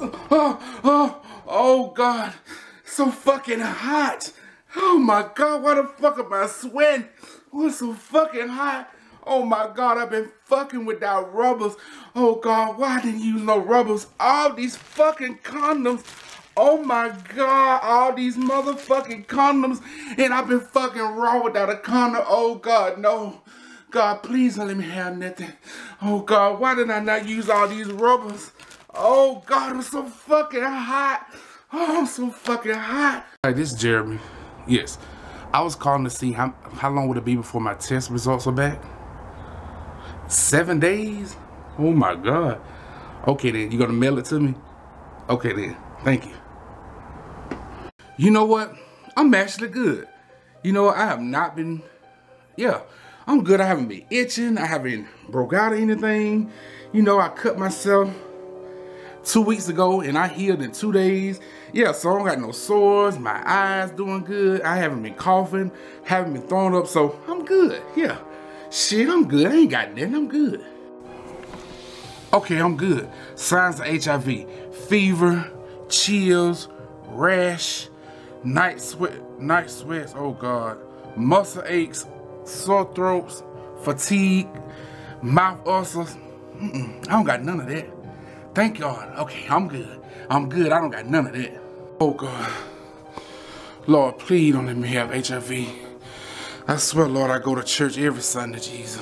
Oh God, so fucking hot. Oh my God, why the fuck am I sweating? Oh, it's so fucking hot. Oh my God, I've been fucking without rubbers. Oh God, why I didn't use no rubbers? All these fucking condoms. Oh my God, all these motherfucking condoms. And I've been fucking raw without a condom. Oh God, no. God, please don't let me have nothing. Oh God, why did I not use all these rubbers? Oh God, I'm so fucking hot. Oh, I'm so fucking hot. Hey, this is Jeremy. Yes, I was calling to see how long would it be before my test results are back? 7 days? Oh my God. Okay then, you gonna mail it to me? Okay then, thank you. You know what? I'm actually good. You know what? I have not been, yeah, I'm good. I haven't been itching. I haven't broke out or anything. You know, I cut myself 2 weeks ago and I healed in 2 days. Yeah, so I don't got no sores. My eyes doing good. I haven't been coughing, haven't been throwing up, so I'm good. Yeah, shit, I'm good. I ain't got nothing. I'm good. Okay, I'm good. Signs of HIV: fever, chills, rash, night sweats, oh God, muscle aches, sore throats, fatigue, mouth ulcers. I don't got none of that. Thank God. Okay, I'm good. I'm good. I don't got none of that. Oh God. Lord, please don't let me have HIV. I swear, Lord, I go to church every Sunday, Jesus.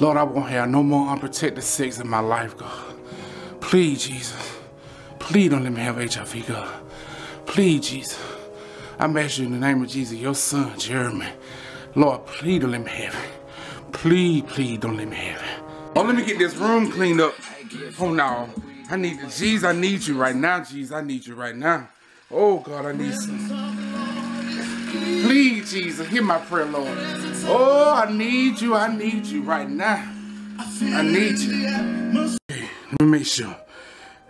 Lord, I won't have no more unprotected sex in my life, God. Please, Jesus. Please don't let me have HIV, God. Please, Jesus. I'm asking you in the name of Jesus, your son, Jeremy. Lord, please don't let me have it. Please, please don't let me have it. Oh, let me get this room cleaned up. Oh no, I need the G's. I need you right now, G's. I need you right now. Oh God, I need some. Please, Jesus, hear my prayer, Lord. Oh, I need you. I need you right now. I need you. Okay, let me make sure.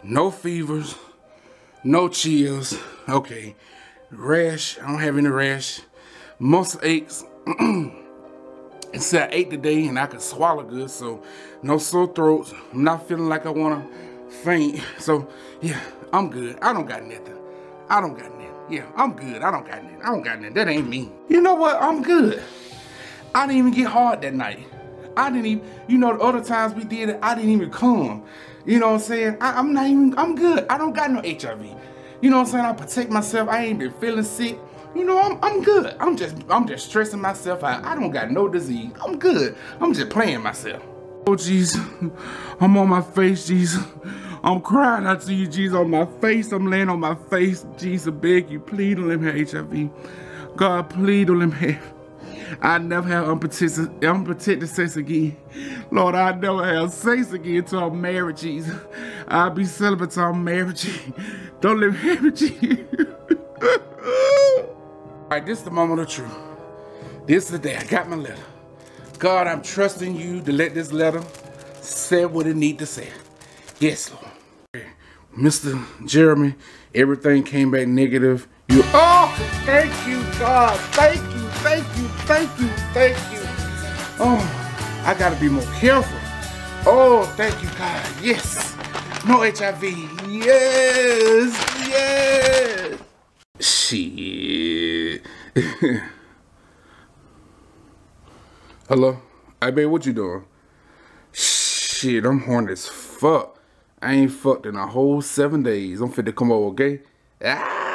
No fevers, no chills. Okay, rash. I don't have any rash. Muscle aches. It said I ate today and I could swallow good, so no sore throats. I'm not feeling like I want to faint. So, yeah, I'm good. I don't got nothing. I don't got nothing. Yeah, I'm good. I don't got nothing. I don't got nothing. That ain't me. You know what? I'm good. I didn't even get hard that night. I didn't even, you know, the other times we did it, I didn't even come. You know what I'm saying? I'm not even, I'm good. I don't got no HIV. You know what I'm saying? I protect myself. I ain't been feeling sick. You know, I'm good. I'm just stressing myself out. I don't got no disease. I'm good. I'm just playing myself. Oh, Jesus. I'm on my face, Jesus. I'm crying out to you, Jesus, on my face. I'm laying on my face. Jesus, beg you, please don't let me have HIV. God, please don't let me have. I never have unprotected sex again. Lord, I never have sex again till I'm married, Jesus. I'll be celibate till I'm married, Jesus. Don't let me have it, Jesus. Alright, this is the moment of truth. This is the day I got my letter. God, I'm trusting you to let this letter say what it need to say. Yes, Lord. Okay. Mr. Jeremy, everything came back negative. You, oh, thank you, God. Thank you, thank you, thank you, thank you. Oh, I gotta be more careful. Oh, thank you, God. Yes. No HIV. Yes, yes. Shit. Hello? Hey, babe, what you doing? Shit, I'm horny as fuck. I ain't fucked in a whole 7 days. I'm finna come over, okay? Ah!